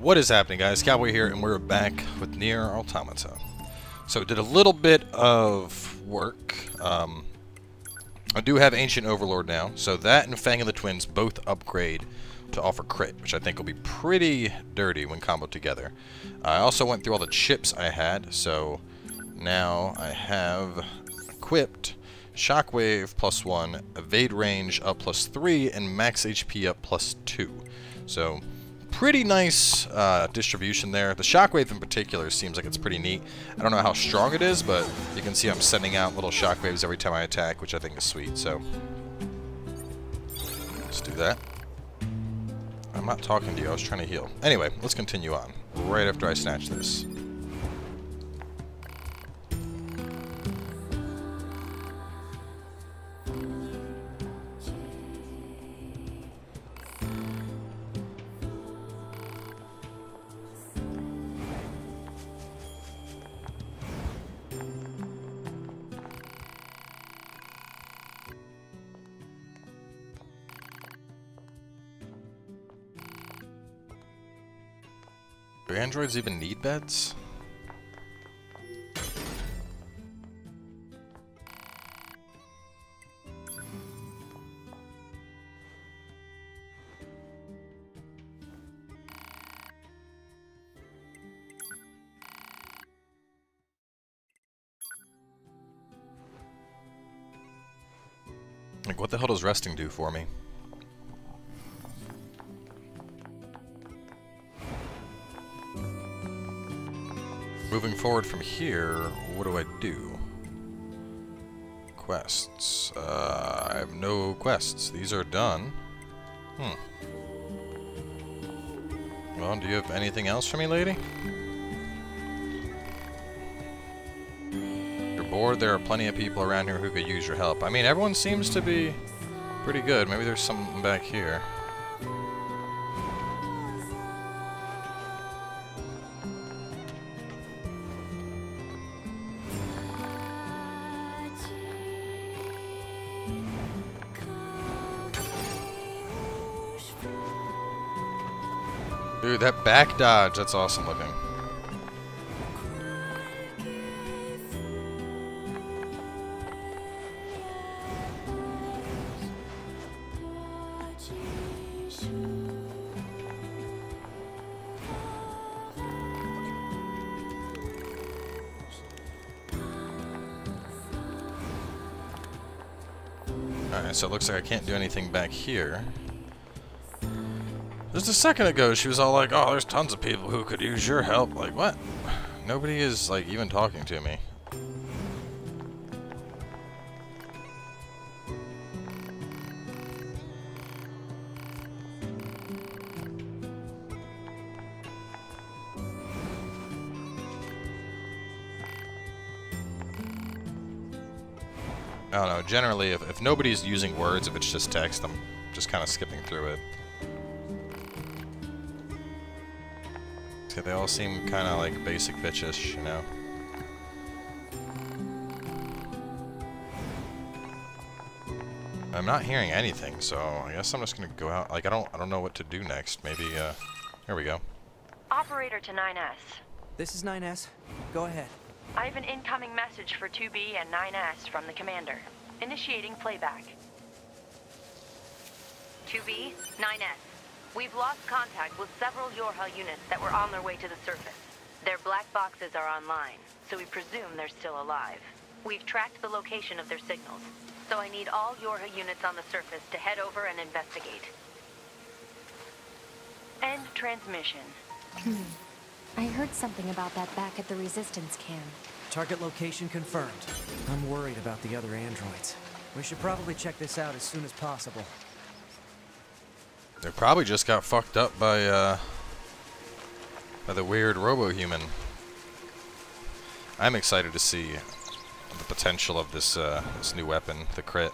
What is happening, guys? Cowboy here, and we're back with NieR: Automata. So did a little bit of work. I do have Ancient Overlord now, so that and Fang of the Twins both upgrade to offer crit, which I think will be pretty dirty when comboed together. I also went through all the chips I had, so now I have equipped Shockwave +1, Evade Range up +3, and Max HP up +2. So pretty nice distribution there. The Shockwave in particular seems like it's pretty neat. I don't know how strong it is, but you can see I'm sending out little shockwaves every time I attack, which I think is sweet. So let's do that. I'm not talking to you. I was trying to heal. Anyway, let's continue on right after I snatch this. Do androids even need beds? Like, what the hell does resting do for me? Moving forward from here, what do I do? Quests. I have no quests. These are done. Well, do you have anything else for me, lady? You're bored? There are plenty of people around here who could use your help. I mean, everyone seems to be pretty good. Maybe there's something back here. Dude, that back dodge, that's awesome looking. Alright, so it looks like I can't do anything back here. Just a second ago, she was all like, "Oh, there's tons of people who could use your help." Like, what? Nobody is, like, even talking to me. I don't know. Generally, if nobody's using words, if it's just text, I'm just kind of skipping through it. They all seem kind of like basic bitchish, you know. I'm not hearing anything, so I guess I'm just gonna go out. Like, I don't know what to do next. Maybe here we go. Operator to 9S. This is 9S. Go ahead. I have an incoming message for 2B and 9S from the commander. Initiating playback. 2B, 9S. We've lost contact with several YoRHa units that were on their way to the surface. Their black boxes are online, so we presume they're still alive. We've tracked the location of their signals, so I need all YoRHa units on the surface to head over and investigate. End transmission. I heard something about that back at the resistance camp. Target location confirmed. I'm worried about the other androids. We should probably check this out as soon as possible. They probably just got fucked up by the weird robo-human. I'm excited to see the potential of this this new weapon, the crit.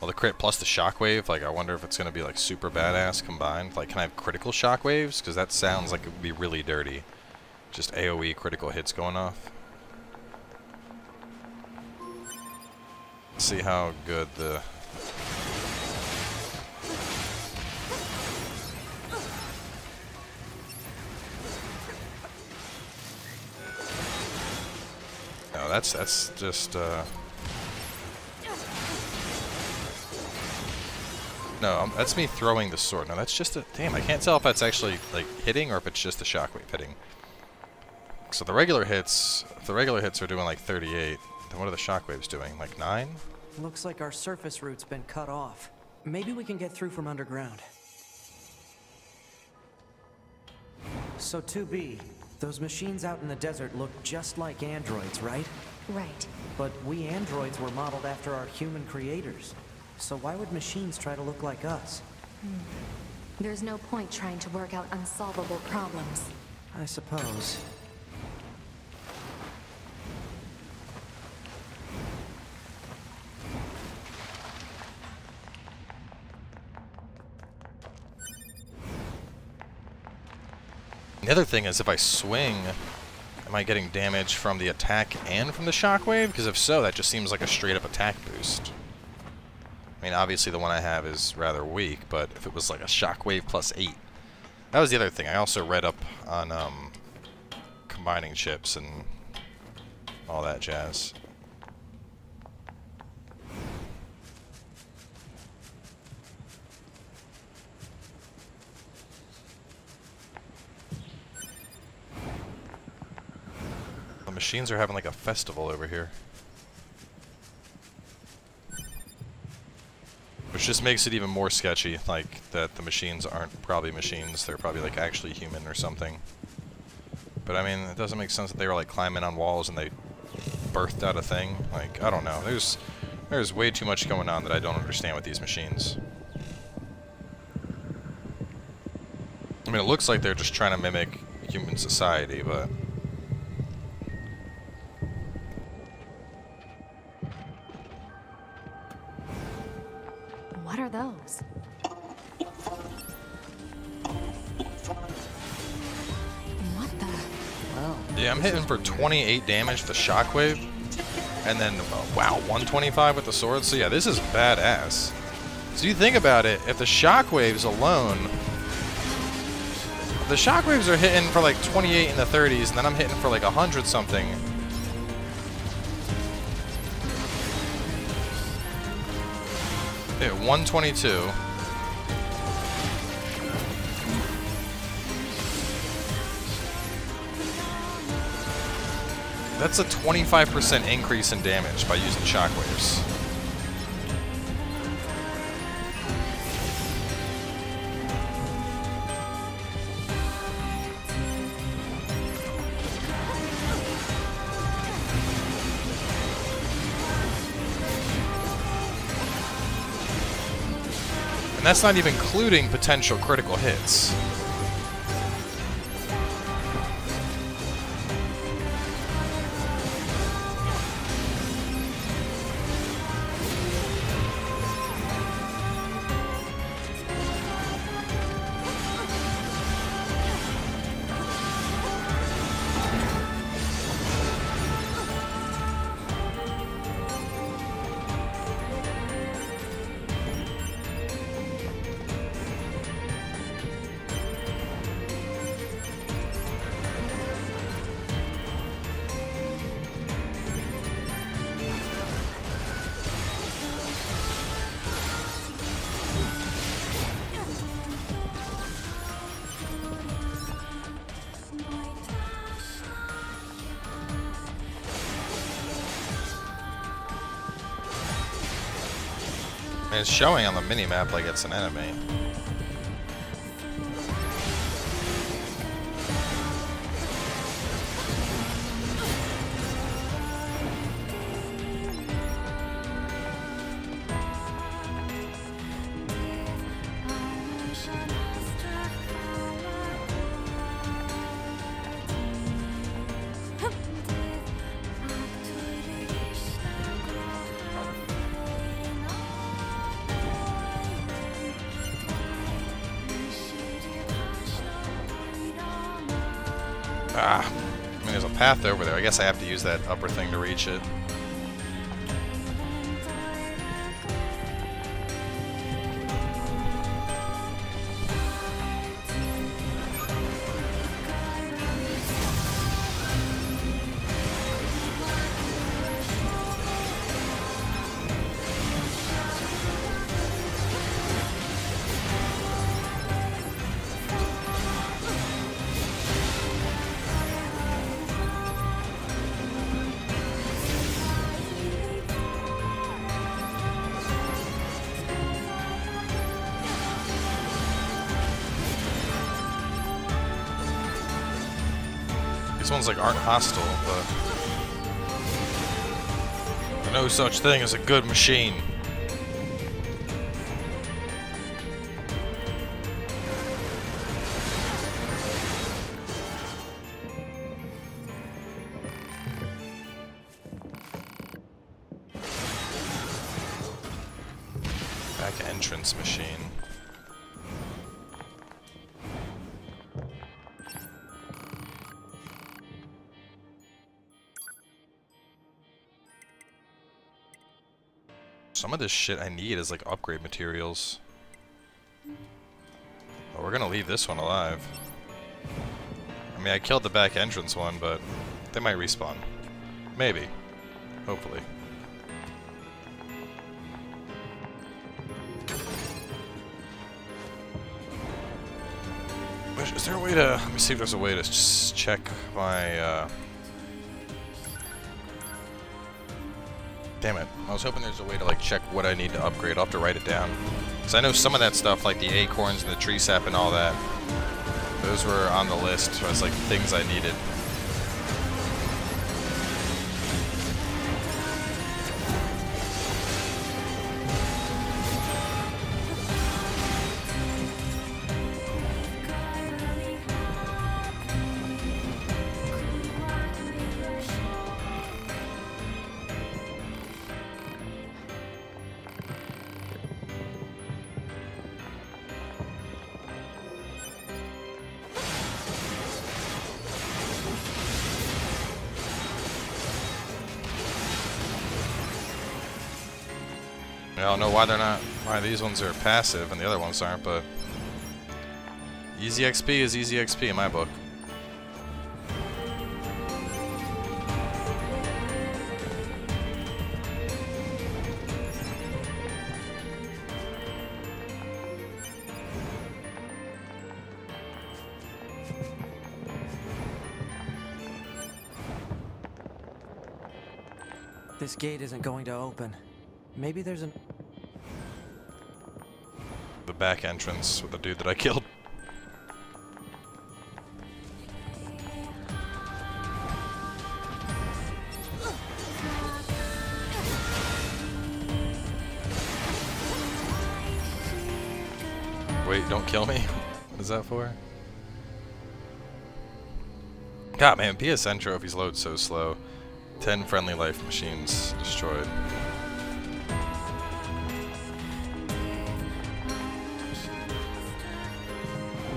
Well, the crit plus the shockwave. Like, I wonder if it's gonna be like super badass combined. Like, can I have critical shockwaves? Because that sounds like it would be really dirty. Just AOE critical hits going off. Let's see how good the. no, that's just no, that's me throwing the sword. No, that's just a... Damn, I can't tell if that's actually, like, hitting or if it's just a shockwave hitting. So the regular hits... If the regular hits are doing, like, 38, then what are the shockwaves doing? Like, 9? Looks like our surface route's been cut off. Maybe we can get through from underground. So, 2B, those machines out in the desert look just like androids, right? Right. But we androids were modeled after our human creators. So why would machines try to look like us? There's no point trying to work out unsolvable problems. I suppose. The other thing is, if I swing, am I getting damage from the attack and from the shockwave? Because if so, that just seems like a straight-up attack boost. I mean, obviously the one I have is rather weak, but if it was like a shockwave plus 8. That was the other thing. I also read up on combining chips and all that jazz. The machines are having like a festival over here. Which just makes it even more sketchy, like, that the machines aren't probably machines, they're probably, like, actually human or something. But, I mean, it doesn't make sense that they were, like, climbing on walls and they birthed out a thing. Like, I don't know. There's way too much going on that I don't understand with these machines. I mean, it looks like they're just trying to mimic human society, but... What are those? What the? Yeah, I'm hitting for 28 damage with the shockwave, and then, wow, 125 with the sword. So yeah, this is badass. So you think about it, if the shockwaves alone... The shockwaves are hitting for like 28 in the 30s, and then I'm hitting for like 100-something. Yeah, 122. That's a 25% increase in damage by using shockwaves. That's not even including potential critical hits. And it's showing on the minimap like it's an enemy. Ah, I mean, there's a path over there. I guess I have to use that upper thing to reach it. These ones like aren't hostile, but there's no such thing as a good machine. Some of this shit I need is like upgrade materials. But we're gonna leave this one alive. I mean, I killed the back entrance one, but they might respawn. Maybe. Hopefully. Is there a way to... Let me see if there's a way to just check my... Damn it. I was hoping there's a way to, like, check what I need to upgrade. I'll have to write it down. Because I know some of that stuff, like the acorns and the tree sap and all that, those were on the list as, like, things I needed. I don't know why they're not, why these ones are passive and the other ones aren't, but easy XP is easy XP in my book. This gate isn't going to open. Maybe there's an... The back entrance with the dude that I killed. Wait, don't kill me? What is that for? God, man, PSN trophies load so slow. 10 friendly life machines destroyed.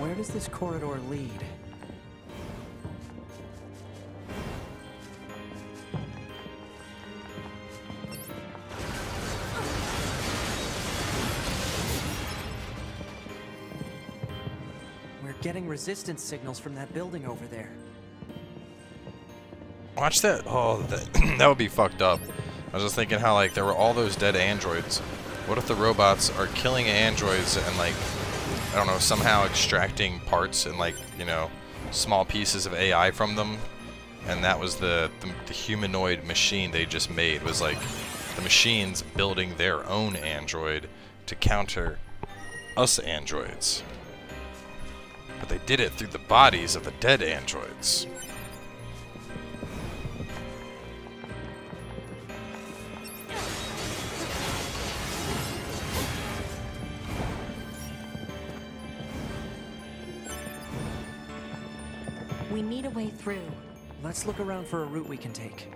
Where does this corridor lead? We're getting resistance signals from that building over there. Watch that. Oh, that would be fucked up. I was just thinking how, like, there were all those dead androids. What if the robots are killing androids and, like, I don't know, somehow extracting parts and, like, you know, small pieces of AI from them, and that was the humanoid machine they just made, was like the machines building their own android to counter us androids, but they did it through the bodies of the dead androids. We need a way through. Let's look around for a route we can take.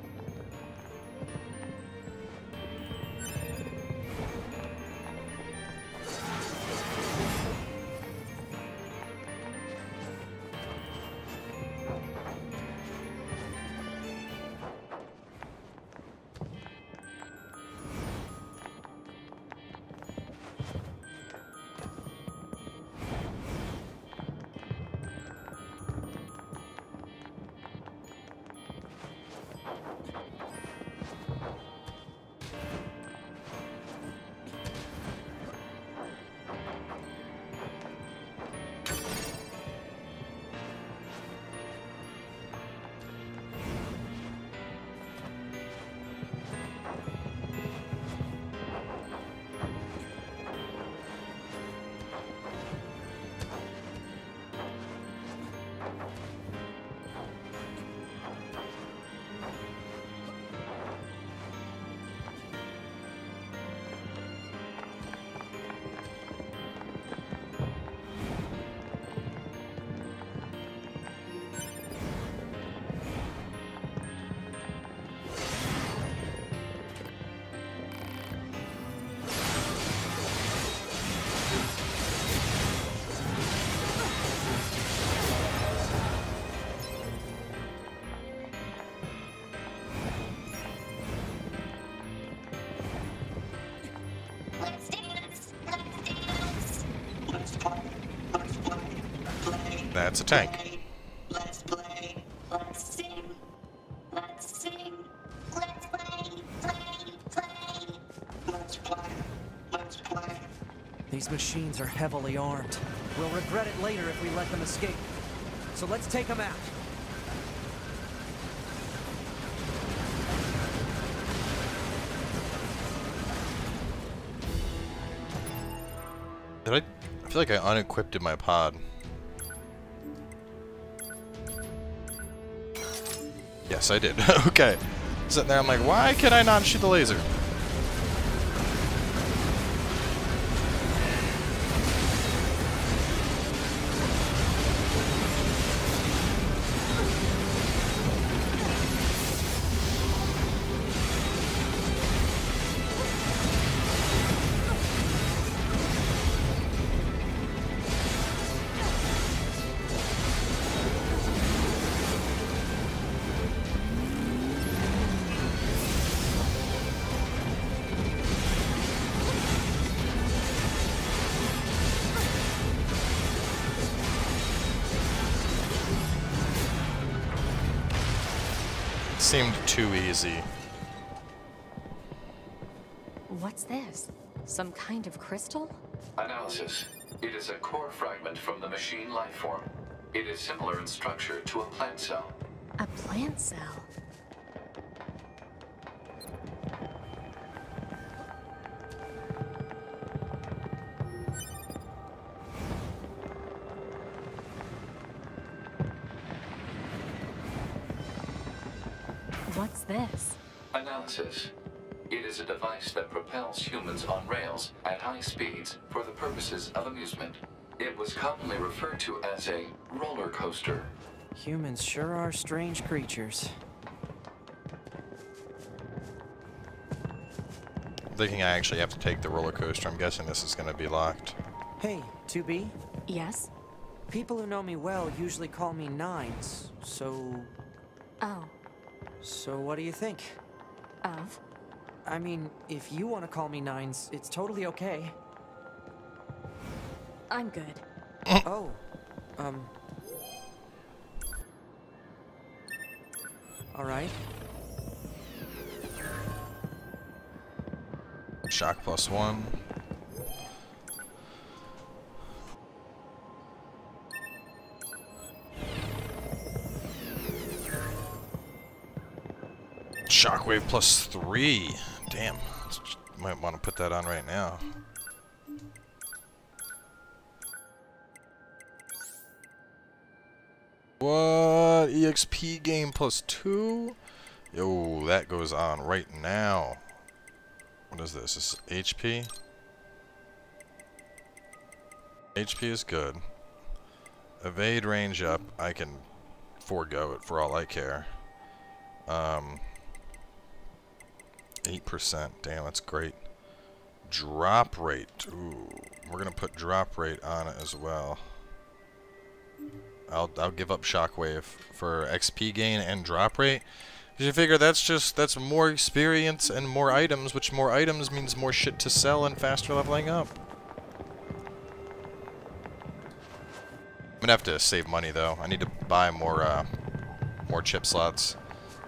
That's a tank. Let's play. Let's sing. Let's sing. Let's play. Play. Play. Let's play. Let's play. These machines are heavily armed. We'll regret it later if we let them escape. So let's take them out. Did I feel like I unequipped my pod. Yes, I did. Okay. Sitting there, I'm like, why can I not shoot the laser? Seemed too easy. What's this? Some kind of crystal? Analysis. It is a core fragment from the machine lifeform. It is similar in structure to a plant cell. A plant cell? What's this? Analysis. It is a device that propels humans on rails at high speeds for the purposes of amusement. It was commonly referred to as a roller coaster. Humans sure are strange creatures. Thinking I actually have to take the roller coaster, I'm guessing this is going to be locked. Hey, 2B? Yes? People who know me well usually call me 9S, so... Oh. So what do you think? Of? I mean, if you want to call me 9S, it's totally okay. I'm good. Alright. Shock plus one. Shockwave plus 3. Damn. Might want to put that on right now. What? EXP game plus 2? Yo, that goes on right now. What is this? This is HP? HP is good. Evade range up. I can forego it for all I care. 8%. Damn, that's great. Drop rate. Ooh, we're gonna put drop rate on it as well. I'll give up shockwave for XP gain and drop rate. Cause you figure that's more experience and more items, which more items means more shit to sell and faster leveling up. I'm gonna have to save money though. I need to buy more more chip slots.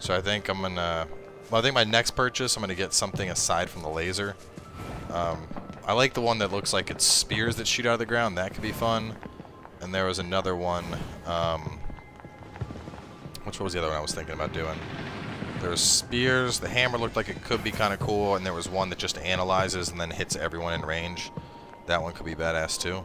So I think I'm gonna. Well, I think my next purchase, I'm going to get something aside from the laser. I like the one that looks like it's spears that shoot out of the ground. That could be fun. And there was another one. Which was the other one I was thinking about doing? There was spears. The hammer looked like it could be kind of cool. And there was one that just analyzes and then hits everyone in range. That one could be badass, too.